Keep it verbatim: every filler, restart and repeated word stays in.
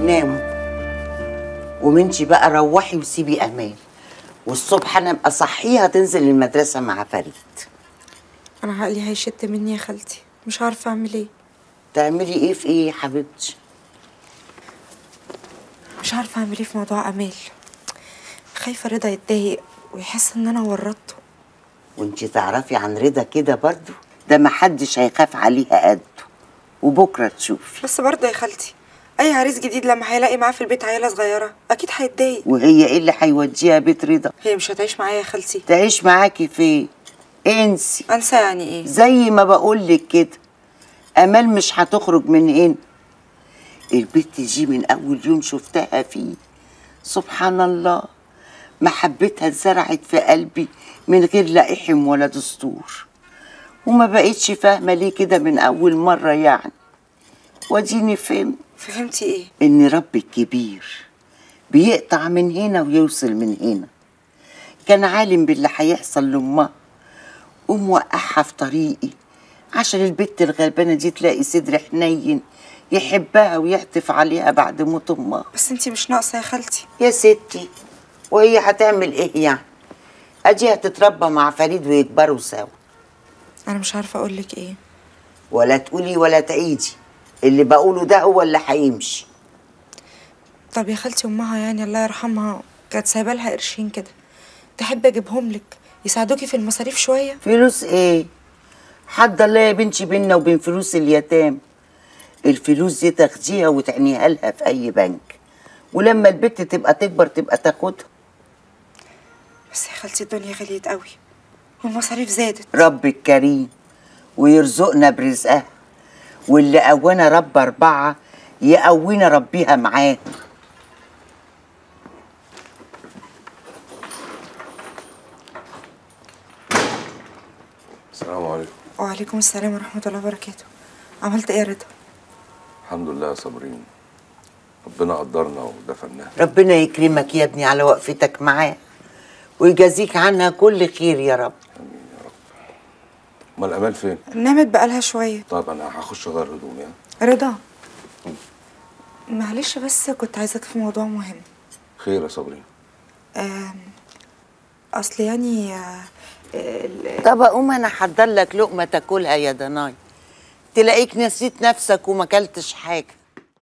ناموا ومنشي بقى، روحي وسيبي أمان، والصبح انا ابقى صحيها تنزل المدرسه مع فريد. انا عقلي هيشت مني يا خالتي، مش عارفه اعمل ايه. تعملي ايه في ايه يا حبيبتي؟ مش عارفه اعمل ايه في موضوع امال، خايفه رضا يتضايق ويحس ان انا ورطته. وانتي تعرفي عن رضا كده برضه، ده محدش هيخاف عليها قده، وبكره تشوفي. بس برضه يا خالتي، اي عريس جديد لما هيلاقي معاه في البيت عيله صغيره اكيد هيتضايق. وهي ايه اللي هيوديها بيت رضا؟ هي مش هتعيش معايا يا خالتي. تعيش معاكي فين؟ انسي. انسى يعني ايه؟ زي ما بقول لك كده، امال مش هتخرج من هنا. البت دي من اول يوم شفتها فيه سبحان الله، محبتها اتزرعت في قلبي من غير لا احم ولا دستور، وما بقتش فاهمه ليه كده من اول مره يعني. وديني فهمت. فهمتي ايه؟ ان رب الكبير بيقطع من هنا ويوصل من هنا. كان عالم باللي هيحصل لامها وموقعها في طريقي عشان البت الغلبانه دي تلاقي صدر حنين يحبها ويعطف عليها بعد موت امها. بس انتي مش ناقصه يا خالتي. يا ستي، وهي هتعمل ايه يعني؟ ادي هتتربى مع فريد ويكبروا سوا. انا مش عارفه اقول لك ايه. ولا تقولي ولا تعيدي، اللي بقوله ده هو اللي هيمشي. طب يا خالتي امها يعني الله يرحمها كانت سايبه لها قرشين كده، تحب اجيبهم لك يساعدوكي في المصاريف شويه؟ فلوس ايه؟ حد الله يا بنتي بينا وبين فلوس اليتام. الفلوس دي تاخديها وتعنيها لها في اي بنك، ولما البت تبقى تكبر تبقى تاخدها. بس يا خالتي الدنيا غليت قوي والمصاريف زادت. رب الكريم ويرزقنا برزقها، واللي قوانا رب أربعة يقوينا ربيها معاه. السلام عليكم. وعليكم السلام ورحمة الله وبركاته. عملت إيه يا رضا؟ الحمد لله يا صابرين، ربنا قدرنا ودفناها. ربنا يكرمك يا ابني على وقفتك معاه ويجازيك عنها كل خير يا رب. امال امال فين؟ نامت بقالها شويه. طيب انا هخش اغير هدومي يعني. رضا معلش، بس كنت عايزاك في موضوع مهم. خير يا صابرين؟ اصل يعني أه ال... طب اقوم انا احضر لك لقمه تاكلها يا دناي، تلاقيك نسيت نفسك وما اكلتش حاجه.